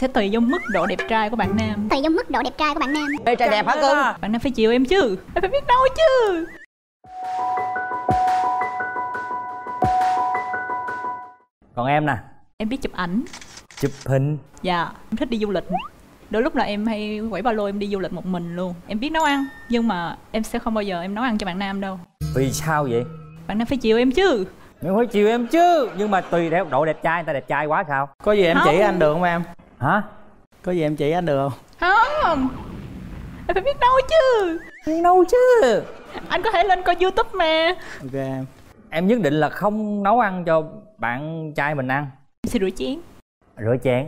sẽ tùy do mức độ đẹp trai của bạn nam. Tùy do mức độ đẹp trai của bạn nam. Ê, trai đẹp hả cưng? Bạn nam phải chịu em chứ, em phải biết đâu chứ. Còn em nè, em biết chụp ảnh. Chụp hình? Dạ, em thích đi du lịch. Đôi lúc là em hay quẩy ba lô em đi du lịch một mình luôn. Em biết nấu ăn, nhưng mà em sẽ không bao giờ em nấu ăn cho bạn nam đâu. Vì sao vậy? Bạn nam phải chịu em chứ. Em phải chịu em chứ. Nhưng mà tùy theo độ đẹp trai, người ta đẹp trai quá sao? Có gì em không. Chỉ anh được không em? Hả? Có gì em chỉ anh được không? Không. Em phải biết nấu chứ. Biết nấu chứ. Anh có thể lên coi YouTube mà. Ok em. Em nhất định là không nấu ăn cho bạn trai mình ăn. Em sẽ rửa chén. Rửa chén.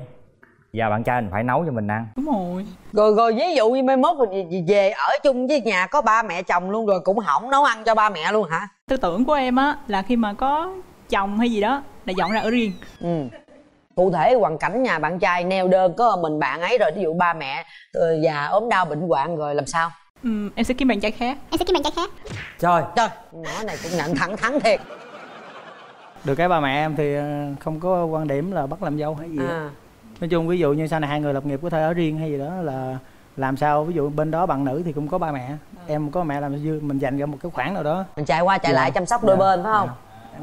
Và bạn trai mình phải nấu cho mình ăn. Đúng rồi. Rồi ví dụ như mai mốt mình về ở chung với nhà có ba mẹ chồng luôn rồi cũng hỏng nấu ăn cho ba mẹ luôn hả? Tư tưởng của em á là khi mà có chồng hay gì đó là dọn ra ở riêng. Ừ. Cụ thể hoàn cảnh nhà bạn trai neo đơn có mình bạn ấy rồi, ví dụ ba mẹ già ốm đau bệnh hoạn rồi làm sao? Ừ, em sẽ kiếm bạn trai khác. Em sẽ kiếm bạn trai khác. Trời trời, nhỏ này cũng nặng thẳng thiệt. Được cái ba mẹ em thì không có quan điểm là bắt làm dâu hay gì à. Nói chung ví dụ như sau này hai người lập nghiệp có thể ở riêng hay gì đó là làm sao, ví dụ bên đó bạn nữ thì cũng có ba mẹ à. Em có mẹ làm dư mình dành ra một cái khoản nào đó mình chạy qua chạy lại chăm sóc đôi bên phải không?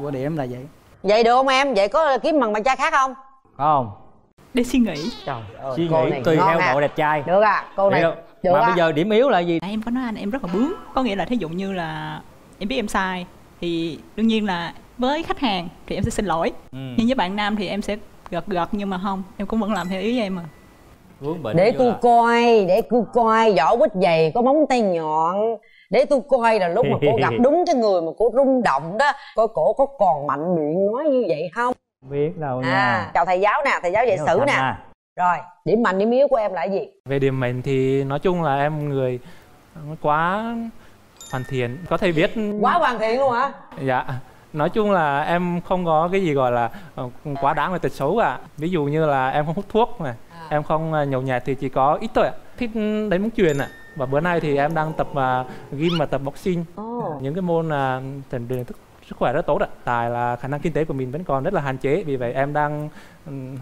Quan điểm là vậy. Vậy được không em? Vậy có kiếm bằng bạn trai khác không? Không. Để suy nghĩ. Trời ơi, suy nghĩ tùy theo độ đẹp trai. Được à, cô này được mà à. Bây giờ điểm yếu là gì? À, em có nói anh em rất là bướng. Có nghĩa là thí dụ như là em biết em sai thì đương nhiên là với khách hàng thì em sẽ xin lỗi. Ừ. Nhưng với bạn nam thì em sẽ gật nhưng mà không, em cũng vẫn làm theo ý em mà. Để tôi coi, để tôi coi, vỏ quýt dày có móng tay nhọn. Để tôi coi là lúc mà cô gặp đúng cái người mà cô rung động đó, coi cổ có còn mạnh miệng nói như vậy không? Biết đâu nha. À, chào thầy giáo nè, thầy giáo dạy sử nè. À. Rồi, điểm mạnh điểm yếu của em là gì? Về điểm mạnh thì nói chung là em người quá hoàn thiện, có thể biết. Quá hoàn thiện luôn hả? Dạ. Nói chung là em không có cái gì gọi là quá đáng về tật xấu cả. Ví dụ như là em không hút thuốc này, em không nhậu nhẹt thì chỉ có ít thôi ạ. Thích đánh bóng chuyền ạ. Và bữa nay thì em đang tập gym và tập boxing. Những cái môn rèn luyện sức khỏe rất tốt ạ. Tại là khả năng kinh tế của mình vẫn còn rất là hạn chế. Vì vậy em đang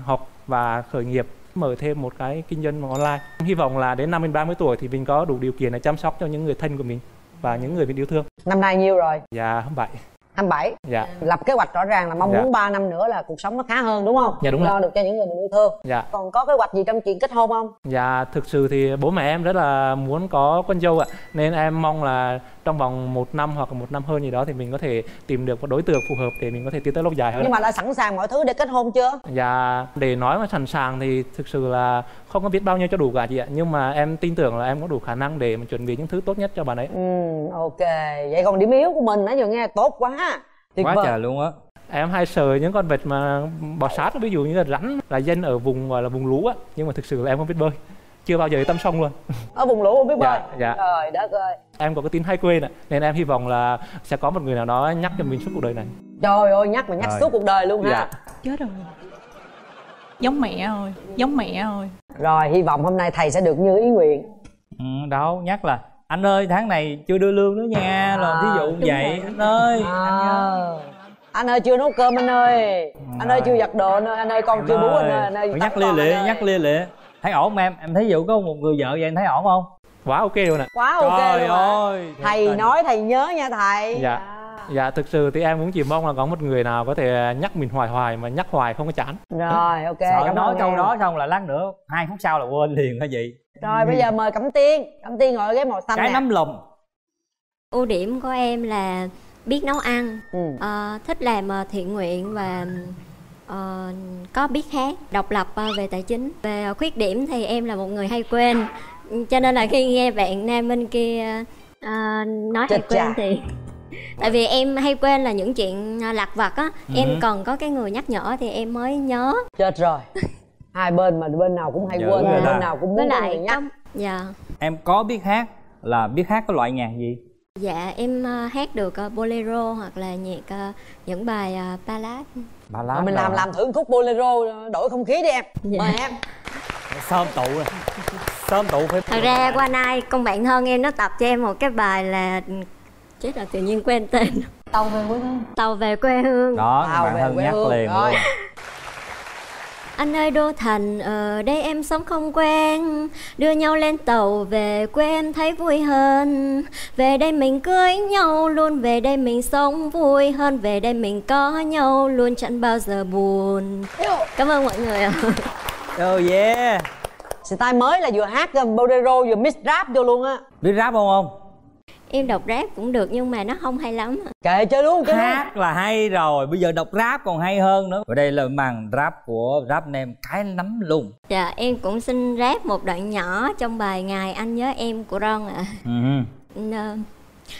học và khởi nghiệp, mở thêm một cái kinh doanh online. Hy vọng là đến năm mình 30 tuổi thì mình có đủ điều kiện để chăm sóc cho những người thân của mình và những người mình yêu thương. Năm nay nhiêu rồi? Dạ, 27. 27. Dạ. Lập kế hoạch rõ ràng là mong muốn 3 năm nữa là cuộc sống nó khá hơn đúng không? Dạ đúng. Lo được cho những người mình yêu thương. Dạ. Còn có kế hoạch gì trong chuyện kết hôn không? Dạ, thực sự thì bố mẹ em rất là muốn có con dâu ạ. Nên em mong là trong vòng 1 năm hoặc một năm hơn gì đó thì mình có thể tìm được một đối tượng phù hợp để mình có thể tiến tới lâu dài hơn. Nhưng mà đã sẵn sàng mọi thứ để kết hôn chưa? Dạ, để nói mà sẵn sàng thì thực sự là không có biết bao nhiêu cho đủ cả chị ạ. Nhưng mà em tin tưởng là em có đủ khả năng để mà chuẩn bị những thứ tốt nhất cho bạn ấy. Ừ, ok. Vậy còn điểm yếu của mình nãy giờ nghe tốt quá. Tuyệt quá trời luôn á. Em hay sợ những con vịt mà bò sát, ví dụ như là rắn, là dân ở vùng gọi là vùng lũ á. Nhưng mà thực sự là em không biết bơi, chưa bao giờ tắm sông luôn. Ở vùng lũ không biết bơi. Dạ. Trời đất ơi. Em có cái tin hay quên ạ, nên em hy vọng là sẽ có một người nào đó nhắc cho mình suốt cuộc đời này. Trời ơi, nhắc mà nhắc suốt cuộc đời luôn ha. Chết rồi. Giống mẹ ơi, giống mẹ ơi. Rồi, hy vọng hôm nay thầy sẽ được như ý nguyện. Ừ, đâu, nhắc là anh ơi tháng này chưa đưa lương nữa nha, rồi ví dụ vậy rồi. Anh ơi anh ơi chưa nấu cơm anh ơi, anh ơi chưa giặt đồ anh ơi, anh ơi con chưa bú anh ơi. Nhắc lia lịa, nhắc lia lịa. Thấy ổn không em? Em thấy dụ có một người vợ vậy em thấy ổn không? Quá ok luôn nè. Quá ok luôn ơi. Thầy nói thầy nhớ nha thầy. Dạ. Dạ, thực sự thì em cũng chỉ mong là có một người nào có thể nhắc mình hoài mà nhắc hoài không có chán. Rồi, ok. Sợ nói câu đó xong là lát nữa 2 phút sau là quên liền hả vậy? Rồi, bây giờ mời Cẩm Tiên. Cẩm Tiên ngồi ở ghế màu xanh. Cái nấm lùn. Ưu điểm của em là biết nấu ăn, thích làm thiện nguyện và có biết hát, độc lập về tài chính. Về khuyết điểm thì em là một người hay quên. Cho nên là khi nghe bạn nam bên kia nói hay quên thì... Tại vì em hay quên là những chuyện lặt vặt á, em còn có cái người nhắc nhở thì em mới nhớ. Chết rồi. Hai bên mà bên nào cũng hay quên, bên nào cũng muốn người nhắc. Dạ. Em có biết hát, là biết hát cái loại nhạc gì? Dạ, em hát được bolero hoặc là nhạc những bài ballad. Ballad. Mình làm thử khúc bolero đổi không khí đi em. Mời em. Sớm tụ rồi. Sớm tụ phải. Thật ra qua nay con bạn thân em nó tập cho em một cái bài là chết là tự nhiên quên tên. Tàu về quê hương. Tàu về quê hương. Đó, bạn thân nhắc liền luôn. Anh ơi Đô Thành, ở đây em sống không quen, đưa nhau lên tàu về quê em thấy vui hơn. Về đây mình cưới nhau luôn, về đây mình sống vui hơn, về đây mình có nhau luôn chẳng bao giờ buồn. Cảm ơn mọi người ạ. Oh yeah. Style mới là vừa hát bolero vừa mix rap vô luôn á. Biết rap không không? Em đọc rap cũng được nhưng mà nó không hay lắm. Kệ chơi luôn cái hát đó là hay rồi, bây giờ đọc rap còn hay hơn nữa. Ở đây là màn rap của rap nem cái nắm luôn. Dạ em cũng xin rap một đoạn nhỏ trong bài Ngày Anh Nhớ Em của Ron ạ.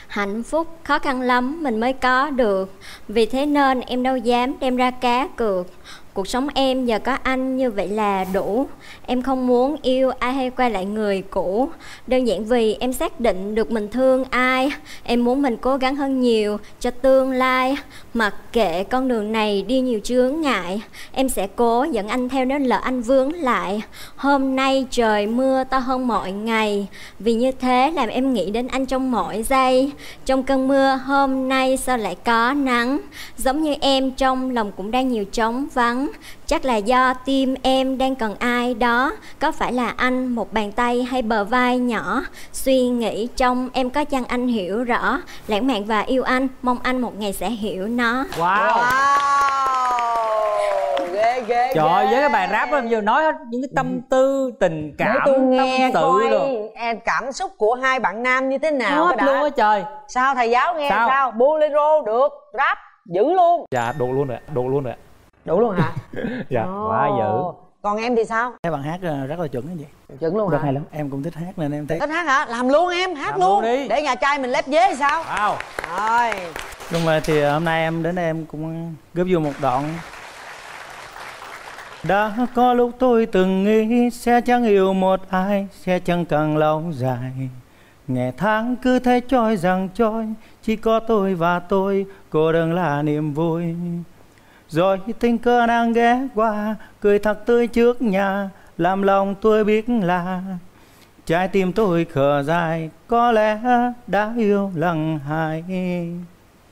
Hạnh phúc khó khăn lắm mình mới có được, vì thế nên em đâu dám đem ra cá cược. Cuộc sống em giờ có anh như vậy là đủ. Em không muốn yêu ai hay quay lại người cũ, đơn giản vì em xác định được mình thương ai. Em muốn mình cố gắng hơn nhiều cho tương lai, mặc kệ con đường này đi nhiều chướng ngại. Em sẽ cố dẫn anh theo nếu lỡ anh vướng lại. Hôm nay trời mưa to hơn mọi ngày, vì như thế làm em nghĩ đến anh trong mỗi giây. Trong cơn mưa hôm nay sao lại có nắng, giống như em trong lòng cũng đang nhiều trống vắng. Chắc là do tim em đang cần ai đó, có phải là anh, một bàn tay hay bờ vai nhỏ. Suy nghĩ trong em có chăng anh hiểu rõ, lãng mạn và yêu anh, mong anh một ngày sẽ hiểu nó. Wow, wow. Ghê, ghê, trời ơi, với cái bài rap em vừa nói hết những cái tâm tư, tình cảm, tâm sự luôn. Em cảm xúc của hai bạn nam như thế nào hết luôn á trời. Sao thầy giáo nghe sao? Bolero được, rap dữ luôn. Dạ, đủ luôn rồi, đủ luôn rồi. Đủ luôn hả? Dạ, quá dữ. Còn em thì sao? Em bạn hát rất là chuẩn đó chị. Chuẩn luôn hả? Hay lắm, em cũng thích hát nên em thấy. Thích hát hả? Làm luôn em, hát luôn đi. Để nhà trai mình lép vế hay sao? Wow. Rồi. Đúng rồi, thì hôm nay em đến đây em cũng góp vô một đoạn. Đã có lúc tôi từng nghĩ sẽ chẳng yêu một ai, sẽ chẳng cần lâu dài. Ngày tháng cứ thế trôi rằng trôi, chỉ có tôi và tôi, cô đơn là niềm vui. Rồi tình cờ đang ghé qua, cười thật tươi trước nhà, làm lòng tôi biết là trái tim tôi khờ dại, có lẽ đã yêu lần hai.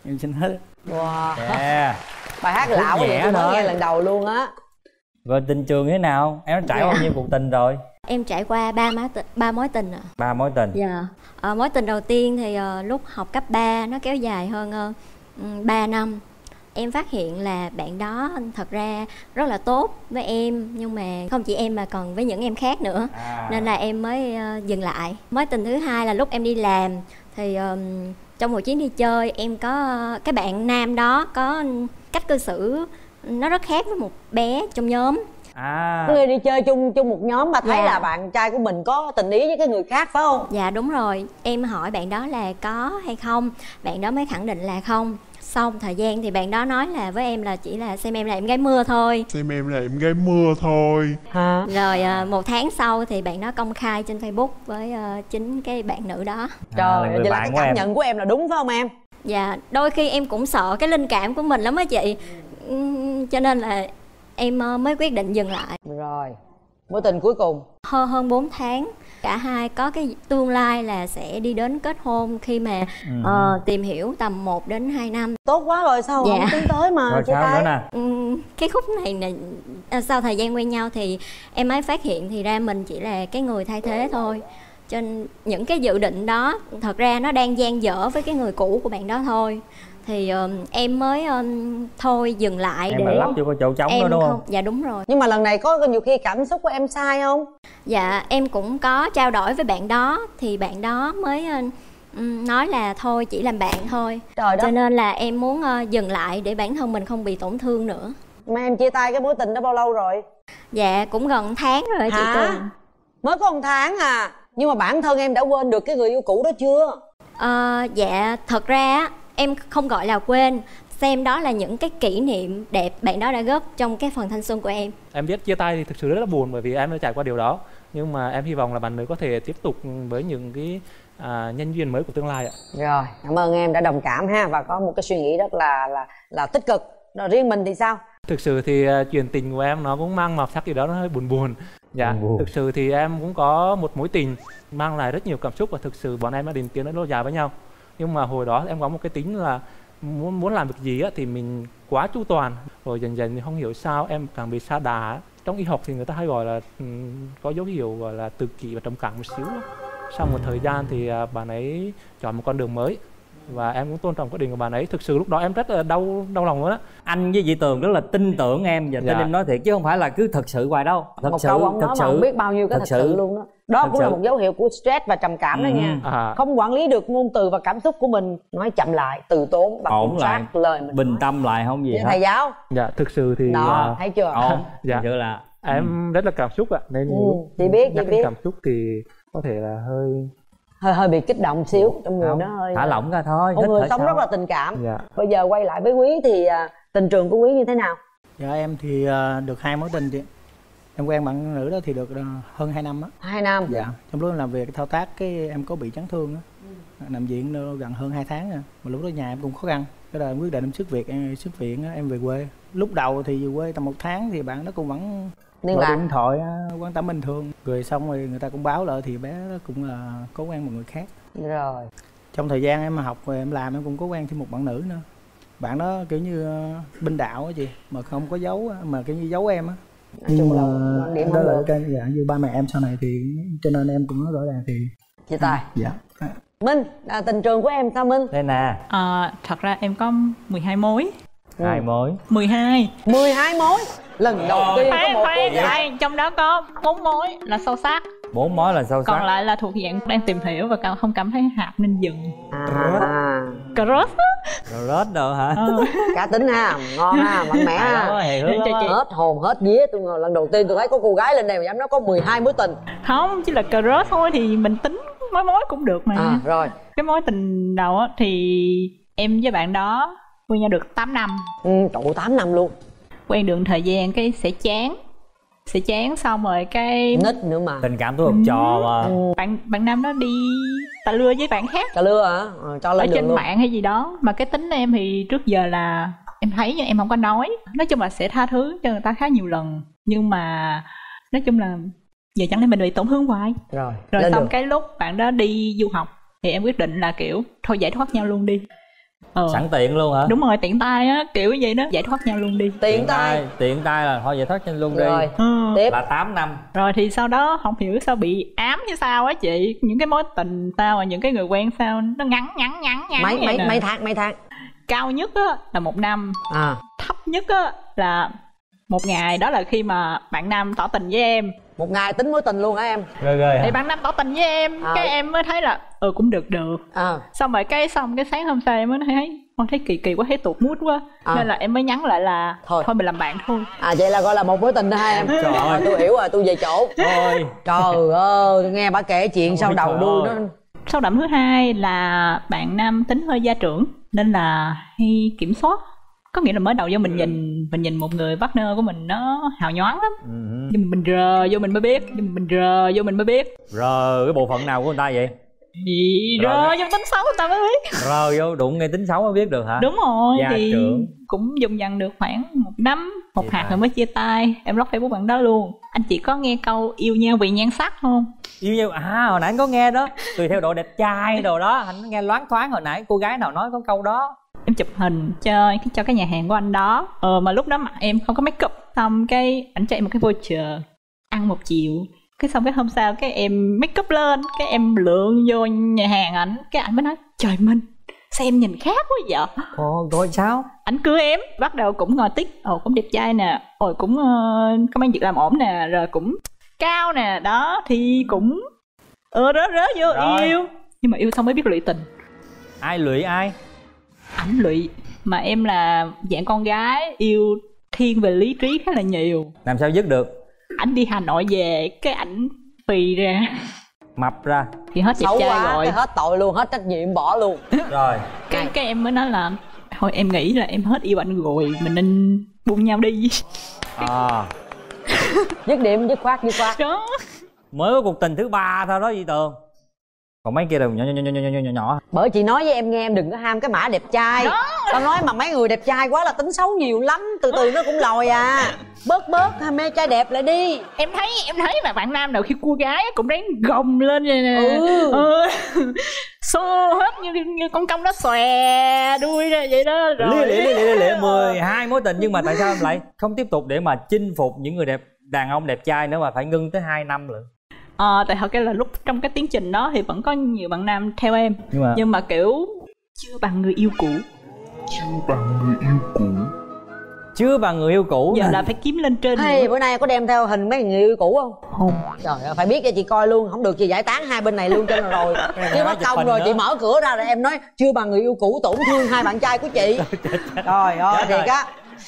Em xin hết. Wow. Yeah. Bài hát lạ quá, tôi mới nghe lần đầu luôn á. Rồi tình trường như thế nào? Em đã trải qua bao nhiêu cuộc tình rồi? Em trải qua ba mối tình ạ. Ba mối tình. Dạ. Mối tình đầu tiên thì lúc học cấp 3, nó kéo dài hơn 3 năm. Em phát hiện là bạn đó thật ra rất là tốt với em, nhưng mà không chỉ em mà còn với những em khác nữa. Nên là em mới dừng lại. Mối tình thứ hai là lúc em đi làm thì trong một chuyến đi chơi em có cái bạn nam đó có cách cư xử nó rất khác với một bé trong nhóm. Người đi chơi chung một nhóm mà thấy là bạn trai của mình có tình ý với cái người khác phải không? Dạ đúng rồi. Em hỏi bạn đó là có hay không, bạn đó mới khẳng định là không. Xong thời gian thì bạn đó nói là với em là chỉ là xem em là em gái mưa thôi. Xem em là em gái mưa thôi hả? Rồi một tháng sau thì bạn đó công khai trên Facebook với chính cái bạn nữ đó. Trời ơi, vậy là cái cảm nhận của em là đúng phải không em? Dạ, đôi khi em cũng sợ cái linh cảm của mình lắm á chị. Cho nên là em mới quyết định dừng lại. Rồi, mối tình cuối cùng hơn 4 tháng. Cả hai có cái tương lai là sẽ đi đến kết hôn khi mà tìm hiểu tầm 1 đến 2 năm. Tốt quá rồi, sao không tiến tới mà rồi, sao nữa nè. Cái khúc này nè, sau thời gian quen nhau thì em ấy phát hiện thì ra mình chỉ là cái người thay thế thôi. Cho nên những cái dự định đó thật ra nó đang dang dở với cái người cũ của bạn đó thôi. Thì em mới thôi dừng lại. Em để lắp vô chỗ trống đó đúng không? Dạ đúng rồi. Nhưng mà lần này có nhiều khi cảm xúc của em sai không? Dạ em cũng có trao đổi với bạn đó. Thì bạn đó mới nói là thôi chỉ làm bạn thôi. Trời. Cho nên là em muốn dừng lại để bản thân mình không bị tổn thương nữa. Mà em chia tay cái mối tình đó bao lâu rồi? Dạ cũng gần tháng rồi chị Tường. Mới có 1 tháng à? Nhưng mà bản thân em đã quên được cái người yêu cũ đó chưa? Dạ thật ra em không gọi là quên, xem đó là những cái kỷ niệm đẹp bạn đó đã góp trong cái phần thanh xuân của em. Em biết chia tay thì thực sự rất là buồn bởi vì em đã trải qua điều đó. Nhưng mà em hy vọng là bạn nữ có thể tiếp tục với những cái nhân duyên mới của tương lai ạ. Rồi, cảm ơn em đã đồng cảm ha, và có một cái suy nghĩ rất là tích cực. Rồi riêng mình thì sao? Thực sự thì chuyện tình của em nó cũng mang màu sắc gì đó nó hơi buồn buồn. Dạ, thực sự thì em cũng có một mối tình mang lại rất nhiều cảm xúc và thực sự bọn em đã định tiến đến lâu dài với nhau. Nhưng mà hồi đó em có một cái tính là muốn làm việc gì á, thì mình quá chu toàn. Rồi dần dần thì không hiểu sao em càng bị sa đà. Trong y học thì người ta hay gọi là có dấu hiệu gọi là tự kỷ và trầm cảm một xíu. Sau một thời gian thì bạn ấy chọn một con đường mới và em cũng tôn trọng quyết định của bạn ấy. Thực sự lúc đó em rất là đau lòng luôn á. Anh với chị Tường rất là tin tưởng em và tin em nói thiệt chứ không phải là cứ thật sự hoài đâu. Thật sự không biết bao nhiêu cái thật sự luôn đó. Đó cũng là một dấu hiệu của stress và trầm cảm đó nha. Không quản lý được ngôn từ và cảm xúc của mình, nói chậm lại, từ tốn và kiểm soát lời mình, bình tâm lại không gì hết. Thầy giáo. Dạ, thực sự thì đó, thấy chưa? Dạ. Thực sự là em rất là cảm xúc ạ, nên chị biết cảm xúc thì có thể là hơi bị kích động xíu, trong người nó hơi thả lỏng ra thôi. Một người sống rất là tình cảm. Bây giờ quay lại với Quý thì tình trường của Quý như thế nào? Dạ em thì được 2 mối tình chị. Em quen bạn nữ đó thì được hơn 2 năm á. 2 năm? Dạ. Trong lúc em làm việc thao tác cái em có bị chấn thương á, nằm viện gần hơn 2 tháng rồi. Mà lúc đó nhà em cũng khó khăn, cái đời em quyết định em xuất viện em về quê. Lúc đầu thì về quê tầm 1 tháng thì bạn nó cũng vẫn liên lạc, điện thoại quan tâm bình thường. Rồi xong rồi người ta cũng báo lại thì bé nó cũng là có quen một người khác. Rồi trong thời gian em học rồi em làm em cũng có quen thêm một bạn nữ nữa. Bạn đó kiểu như bên đạo á chị, mà không có giấu, mà kiểu như giấu em á. Nhưng mà đó là cái dạng như ba mẹ em sau này thì cho nên em cũng nói rõ ràng thì chia tay. Dạ. Minh, tình trường của em sao Minh? Đây nè. Thật ra em có 12 mối. 12 mối. Lần đầu tiên có một cô gái. Trong đó có 4 mối là sâu sắc. 4 mối là sâu sắc. Còn lại là thuộc dạng đang tìm hiểu và không cảm thấy hạp nên dừng. Crush đồ hả? Cá tính ha, ngon ha, mạnh mẽ ha. Hết hồn hết vía. Tôi lần đầu tiên tôi thấy có cô gái lên đây mà dám nói có 12 mối tình. Không, chỉ là crush thôi thì mình tính mối cũng được mà. Rồi. Cái mối tình đầu thì em với bạn đó quen nhau được 8 năm. Trời ơi, 8 năm luôn. Quen được thời gian cái sẽ chán xong rồi cái nít nữa mà. Tình cảm tôi học trò mà. Bạn nam đó đi tà lưa với bạn khác. Tà lưa hả? Cho lên ở trên luôn. Mạng hay gì đó. Mà cái tính em thì trước giờ là em thấy nhưng em không có nói. Nói chung là sẽ tha thứ cho người ta khá nhiều lần. Nhưng mà nói chung là giờ chẳng lẽ mình bị tổn thương hoài. Rồi xong được. Cái lúc bạn đó đi du học thì em quyết định là kiểu thôi giải thoát nhau luôn đi. Sẵn tiện luôn hả? Đúng rồi, tiện tay á, kiểu như vậy đó, giải thoát nhau luôn đi. Tiện tay là thôi giải thoát nhau luôn đi. Tiếp là 8 năm. Rồi thì sau đó không hiểu sao bị ám như sao á chị, những cái mối tình sao mà những cái người quen sao nó ngắn mấy tháng. Cao nhất á là 1 năm. Thấp nhất á là 1 ngày, đó là khi mà bạn nam tỏ tình với em. 1 ngày tính mối tình luôn hả em? Rồi thì bạn nam tỏ tình với em, cái em mới thấy là cũng được. Xong rồi cái sáng hôm sau em mới thấy con thấy kỳ quá, thấy tụt mút quá. Nên là em mới nhắn lại là thôi mình làm bạn thôi. Vậy là gọi là một mối tình đó hả em? Trời ơi, tôi hiểu rồi, tôi về chỗ. Trời ơi, tôi nghe bà kể chuyện sau đầu đuôi nó. Sau đậm thứ 2 là bạn nam tính hơi gia trưởng nên là hay kiểm soát. Có nghĩa là mới đầu vô mình nhìn một người partner của mình nó hào nhoáng lắm. Nhưng mình rờ vô mình mới biết. Rờ cái bộ phận nào của người ta vậy? Rờ vô tính xấu người ta mới biết. Rờ vô đụng ngay tính xấu mới biết được hả? Đúng rồi. Gia thì trưởng. Cũng dùng dần được khoảng 1 năm. Một hạt rồi mới chia tay. Em lót Facebook bạn đó luôn. Anh chị có nghe câu yêu nhau vì nhan sắc không? Yêu nhau, hồi nãy anh có nghe đó. Tùy theo độ đẹp trai đồ đó. Anh nghe loáng thoáng hồi nãy cô gái nào nói có câu đó. Em chụp hình cho cái nhà hàng của anh đó. Mà lúc đó mặt em không có make up. Xong cái ảnh cho em một cái voucher ăn 1 triệu. Cái xong cái hôm sau cái em make up lên, cái em lượn vô nhà hàng ảnh. Cái ảnh mới nói trời Minh, sao em nhìn khác quá vậy? Rồi sao? Ảnh cưới em, bắt đầu cũng ngồi tích. Cũng đẹp trai nè, cũng có mang việc làm ổn nè, rồi cũng cao nè. Đó thì cũng rớ vô rồi. Yêu. Nhưng mà yêu xong mới biết lụy tình. Ai lụy ai? Ảnh lụy. Mà em là dạng con gái yêu thiên về lý trí khá là nhiều. Làm sao dứt được? Ảnh đi Hà Nội về cái ảnh phì ra, mập ra thì hết đẹp trai quá, rồi hết tội luôn, hết trách nhiệm bỏ luôn. Rồi cái em mới nói là thôi em nghĩ là em hết yêu ảnh rồi, mình nên buông nhau đi. Dứt điểm, dứt khoát đó. Mới có cuộc tình thứ 3 thôi đó chị Tường, còn mấy kia đều nhỏ. Bởi chị nói với em nghe, em đừng có ham cái mã đẹp trai đó. Tao nói mà mấy người đẹp trai quá là tính xấu nhiều lắm, từ nó cũng lòi à. Bớt mê trai đẹp lại đi. Em thấy mà bạn nam nào khi cua gái cũng đáng gồng lên vậy nè. Xô hết như con cong nó xòe đuôi ra vậy đó. Rồi 12 mối tình, nhưng mà tại sao em lại không tiếp tục để mà chinh phục những người đẹp đàn ông đẹp trai nữa mà phải ngưng tới 2 năm lận. Tại thật ra là lúc trong cái tiến trình đó thì vẫn có nhiều bạn nam theo em, nhưng mà kiểu chưa bằng người yêu cũ. Chưa bằng người yêu cũ. Giờ là phải kiếm lên trên. Hay bữa nay có đem theo hình mấy người yêu cũ không? Không. Trời ơi, phải biết cho chị coi luôn, không được chị giải tán hai bên này luôn trên rồi. Chứ mất công rồi đó. Chị mở cửa ra rồi em nói chưa bằng người yêu cũ, tổn thương hai bạn trai của chị. Trời ơi thiệt á.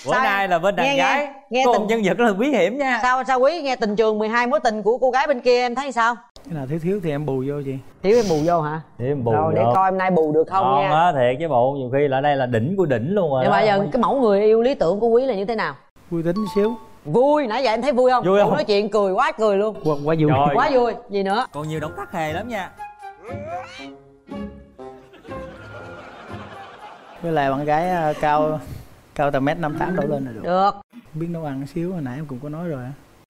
Bữa nay là bên đàn gái có một nhân vật rất là quý hiểm nha. Sao quý? Nghe tình trường 12 mối tình của cô gái bên kia em thấy sao? Cái nào thiếu thì em bù vô chị. Thiếu em bù vô hả? Thiếu em bù vô. Để coi hôm nay bù được không nha. Không á, thiệt chứ bộ, nhiều khi là đây là đỉnh của đỉnh luôn rồi. Nhưng mà giờ cái mẫu người yêu lý tưởng của Quý là như thế nào? Vui tính xíu. Vui, nãy giờ em thấy vui không? Vui không? Nói chuyện cười, quá cười luôn. Quá vui. Quá vui, gì nữa? Còn nhiều động tác hề lắm nha. Với lại bạn gái cao tầm 1m58 đổ lên là được. Được. Biết nấu ăn xíu, hồi nãy em cũng có nói rồi.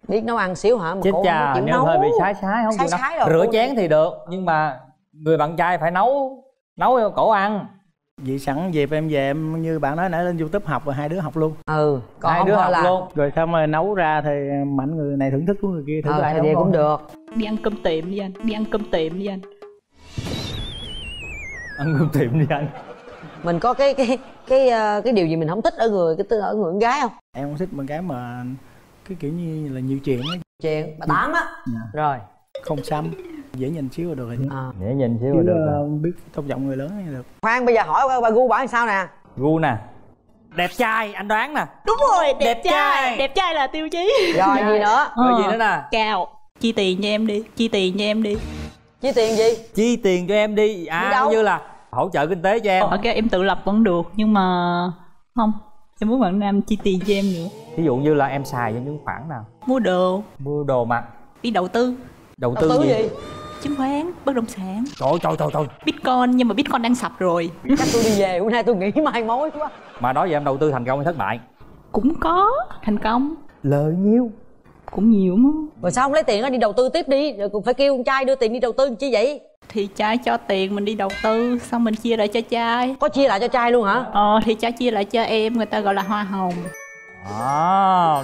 Biết nấu ăn xíu hả? Mà chết chà, nhưng hơi bị sái không chịu nấu. Rửa chén thì được, nhưng mà người bạn trai phải nấu cho cổ ăn. Vậy sẵn dịp em về, em như bạn nói nãy lên YouTube học rồi hai đứa học luôn. Ừ, còn hai đứa học luôn. Rồi xong rồi nấu ra thì mạnh người này thưởng thức của người kia, thưởng thức ai nấu cũng được. Đi ăn cơm tiệm đi anh, ăn cơm tiệm đi anh. Mình có cái điều gì mình không thích ở người con gái không? Em không thích con gái mà cái kiểu như là nhiều chuyện á. Chuyện bà tám á. Rồi không xăm, dễ nhìn xíu là được rồi. Dễ nhìn xíu là được rồi. Biết tôn trọng người lớn là được. Khoan, bây giờ hỏi bà gu bảo sao nè? Gu nè, đẹp trai, anh đoán nè. Đúng rồi, đẹp trai. Đẹp trai là tiêu chí. Rồi gì nữa? Rồi gì nữa nè? Cao. Chi tiền cho em đi. Chi tiền gì? Chi tiền cho em đi. À, như là hỗ trợ kinh tế cho em. Ok, em tự lập vẫn được, nhưng mà không, em muốn bạn nam chi tiền cho em nữa. Ví dụ như là em xài cho những khoản nào? Mua đồ mặc. Đi đầu tư gì? Chứng khoán, bất động sản. Trời. Bitcoin, nhưng mà Bitcoin đang sập rồi. Chắc tôi đi về, hôm nay tôi nghĩ mai mối quá. Mà nói về em đầu tư thành công hay thất bại? Cũng có thành công. Lợi nhiêu? Cũng nhiều mà. Rồi sao không lấy tiền đó đi đầu tư tiếp đi, rồi cũng phải kêu con trai đưa tiền đi đầu tư chi vậy? Thì trai cho tiền mình đi đầu tư, xong mình chia lại cho trai. Có chia lại cho trai luôn hả? Thì trai chia lại cho em, người ta gọi là hoa hồng.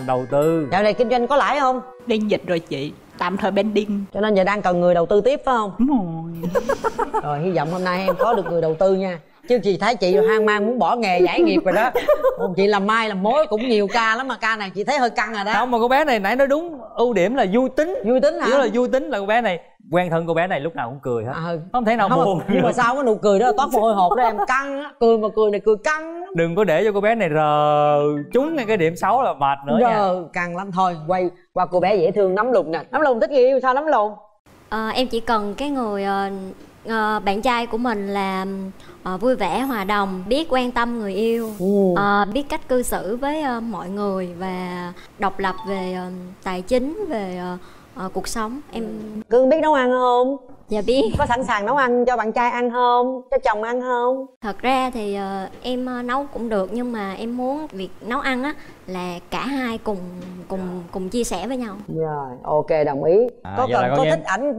Đầu tư. Dạo này kinh doanh có lãi không? Đang dịch rồi chị, tạm thời pending. Cho nên giờ đang cần người đầu tư tiếp phải không? Đúng rồi. Rồi hy vọng hôm nay em có được người đầu tư nha. Chứ chị thấy chị hoang mang muốn bỏ nghề giải nghiệp rồi đó. Còn chị làm mai làm mối cũng nhiều ca lắm mà ca này chị thấy hơi căng rồi đó. Không, mà cô bé này nãy nói đúng, ưu điểm là vui tính. Vui tính hả? Yếu là vui tính, là cô bé này quen thân cô bé này lúc nào cũng cười hết. Không thể nào buồn. Nhưng mà sao cái nụ cười đó toát mồ hôi hột đó em, căng á, cười mà cười này cười căng lắm. Đừng có để cho cô bé này rờ trúng ngay cái điểm xấu là mệt nữa nha. Căng lắm. Thôi quay qua cô bé dễ thương Nấm Lùn nè. Nấm Lùn thích người yêu sao Nấm Lùn? Em chỉ cần cái người bạn trai của mình là vui vẻ, hòa đồng, biết quan tâm người yêu, biết cách cư xử với mọi người và độc lập về tài chính, về cuộc sống. Em Cương biết nấu ăn không? Dạ biết. Có sẵn sàng nấu ăn cho bạn trai ăn không? Cho chồng ăn không? Thật ra thì em nấu cũng được, nhưng mà em muốn việc nấu ăn á là cả hai cùng chia sẻ với nhau. Rồi, ok, đồng ý. Có thích ảnh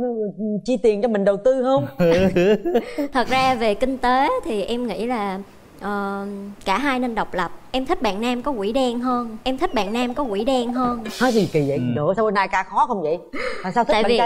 chi tiền cho mình đầu tư không? Thật ra về kinh tế thì em nghĩ là cả hai nên độc lập. Em thích bạn nam có quỷ đen hơn. Nói gì kỳ vậy? Nữa sao bữa nay ca khó không vậy? Sao thích? Tại vì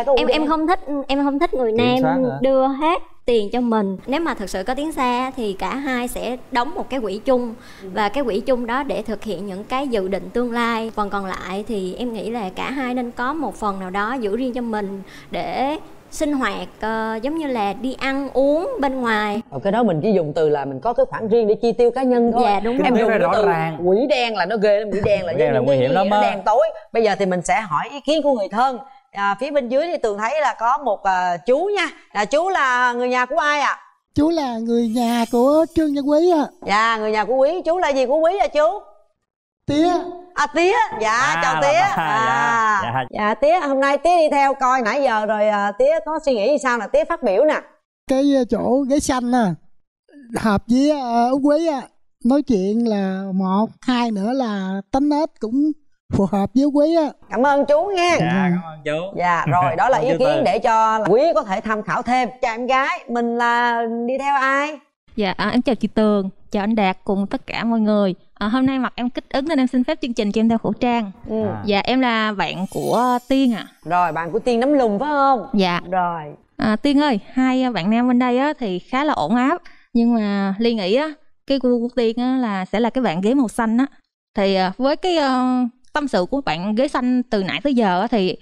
em không thích người nam đưa hết tiền cho mình. Nếu mà thực sự có tiến xa thì cả hai sẽ đóng một cái quỹ chung, và cái quỹ chung đó để thực hiện những cái dự định tương lai. Phần còn lại thì em nghĩ là cả hai nên có một phần nào đó giữ riêng cho mình để sinh hoạt, giống như là đi ăn uống bên ngoài. Cái đó mình chỉ dùng từ là mình có cái khoản riêng để chi tiêu cá nhân thôi. Dạ đúng rồi. Em dùng cái từ quỷ đen là nó ghê lắm, quỷ đen là những cái gì nó đen tối. Bây giờ thì mình sẽ hỏi ý kiến của người thân. Phía bên dưới thì Tường thấy là có một chú nha. Chú là người nhà của ai ạ? Chú là người nhà của Trương Gia Quý ạ. Dạ, người nhà của Quý. Chú là gì của Quý ạ chú? Tía. Tía. Dạ, chào Tía. Dạ Tía, hôm nay Tía đi theo coi nãy giờ rồi, Tía có suy nghĩ sao nè, Tía phát biểu nè. Cái chỗ ghế xanh nè, hợp với Quý á, nói chuyện là một, hai nữa là tính nết cũng phù hợp với Quý á. Cảm ơn chú nha. Dạ, cảm ơn chú. Dạ, rồi đó là ý kiến để cho Quý có thể tham khảo thêm. Chào em gái, mình là đi theo ai? Dạ, em chào chị Tường, chào anh Đạt cùng tất cả mọi người. Hôm nay mặt em kích ứng nên em xin phép chương trình cho em đeo khẩu trang. Dạ em là bạn của Tiên ạ. Rồi bạn của Tiên nắm lùn phải không? Dạ. Rồi Tiên ơi, hai bạn nam bên đây á, thì khá là ổn áp. Nhưng mà Ly nghĩ á, cái gu của Tiên á, là sẽ là cái bạn ghế màu xanh á. Thì với cái tâm sự của bạn ghế xanh từ nãy tới giờ á, thì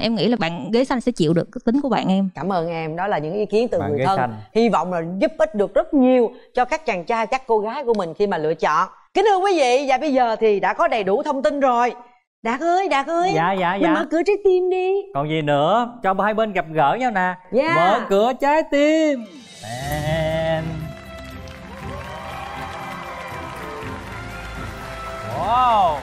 em nghĩ là bạn ghế xanh sẽ chịu được cái tính của bạn em. Cảm ơn em, đó là những ý kiến từ bạn người thân xanh. Hy vọng là giúp ích được rất nhiều cho các chàng trai, các cô gái của mình khi mà lựa chọn. Kính thưa quý vị, và bây giờ thì đã có đầy đủ thông tin rồi. Đạt ơi, Đạt ơi. Dạ, dạ, mình mở cửa trái tim đi. Còn gì nữa, cho hai bên gặp gỡ nhau nè. Mở cửa trái tim. Wow.